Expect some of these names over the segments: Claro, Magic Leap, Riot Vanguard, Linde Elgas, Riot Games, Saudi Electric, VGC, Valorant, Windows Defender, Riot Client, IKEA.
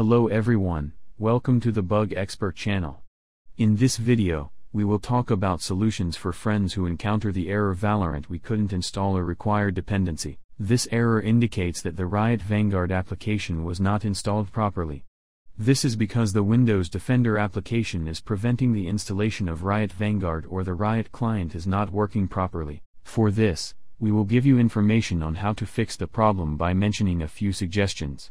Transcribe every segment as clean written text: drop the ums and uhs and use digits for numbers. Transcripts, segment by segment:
Hello everyone, welcome to the Bug Expert channel. In this video, we will talk about solutions for friends who encounter the error Valorant we couldn't install a required dependency. This error indicates that the Riot Vanguard application was not installed properly. This is because the Windows Defender application is preventing the installation of Riot Vanguard or the Riot Client is not working properly. For this, we will give you information on how to fix the problem by mentioning a few suggestions.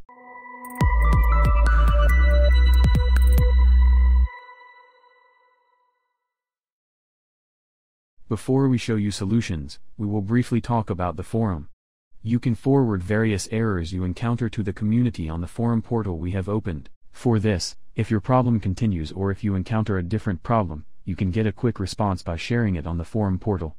Before we show you solutions, we will briefly talk about the forum. You can forward various errors you encounter to the community on the forum portal we have opened. For this, if your problem continues or if you encounter a different problem, you can get a quick response by sharing it on the forum portal.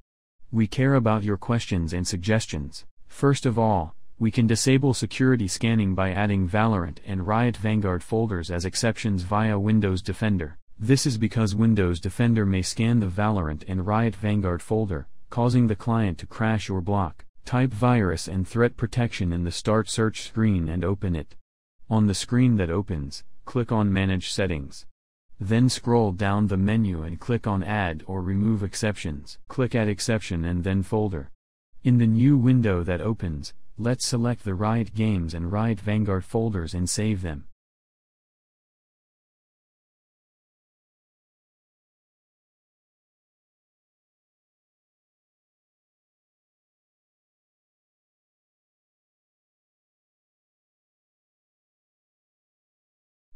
We care about your questions and suggestions. First of all, we can disable security scanning by adding Valorant and Riot Vanguard folders as exceptions via Windows Defender. This is because Windows Defender may scan the Valorant and Riot Vanguard folder, causing the client to crash or block. Type virus and threat protection in the start search screen and open it. On the screen that opens, click on Manage Settings. Then scroll down the menu and click on Add or Remove Exceptions. Click Add Exception and then Folder. In the new window that opens, let's select the Riot Games and Riot Vanguard folders and save them.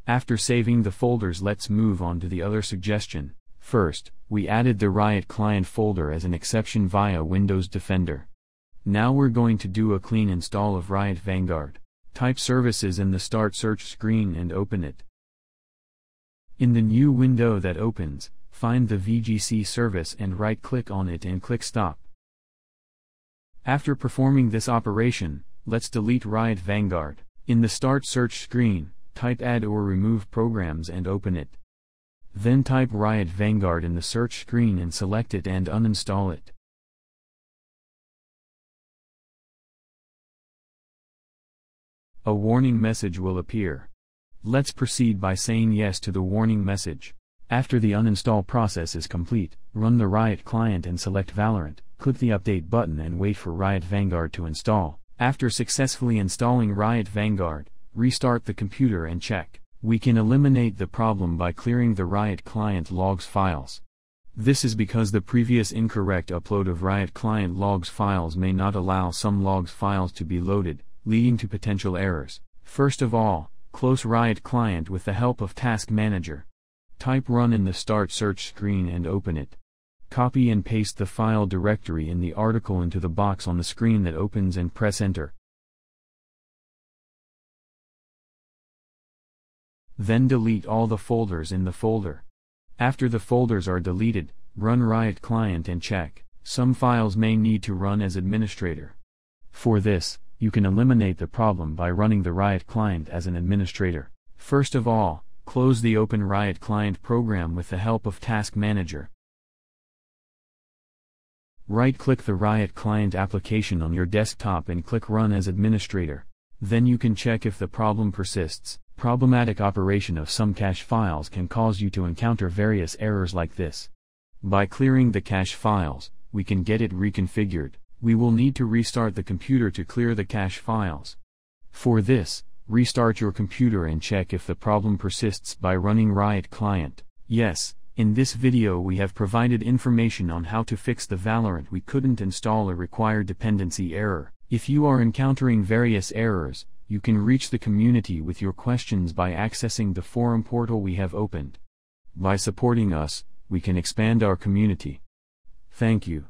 After saving the folders, let's move on to the other suggestion. First, we added the Riot Client folder as an exception via Windows Defender. Now we're going to do a clean install of Riot Vanguard. Type services in the start search screen and open it. In the new window that opens, find the VGC service and right-click on it and click Stop. After performing this operation, let's delete Riot Vanguard. In the start search screen, type Add or Remove Programs and open it. Then type Riot Vanguard in the search screen and select it and uninstall it. A warning message will appear. Let's proceed by saying yes to the warning message. After the uninstall process is complete, run the Riot Client and select Valorant, click the Update button and wait for Riot Vanguard to install. After successfully installing Riot Vanguard, restart the computer and check. We can eliminate the problem by clearing the Riot Client logs files. This is because the previous incorrect upload of Riot Client logs files may not allow some logs files to be loaded, leading to potential errors. First of all, close Riot Client with the help of Task Manager. Type Run in the start search screen and open it. Copy and paste the file directory in the article into the box on the screen that opens and press Enter. Then delete all the folders in the folder. After the folders are deleted, run Riot Client and check. Some files may need to run as administrator. For this, you can eliminate the problem by running the Riot Client as an administrator. First of all, close the Open Riot Client program with the help of Task Manager. Right-click the Riot Client application on your desktop and click Run as administrator. Then you can check if the problem persists. Problematic operation of some cache files can cause you to encounter various errors like this. By clearing the cache files, we can get it reconfigured. We will need to restart the computer to clear the cache files. For this, restart your computer and check if the problem persists by running Riot Client. Yes, in this video we have provided information on how to fix the Valorant we couldn't install a required dependency error. If you are encountering various errors, you can reach the community with your questions by accessing the forum portal we have opened. By supporting us, we can expand our community. Thank you.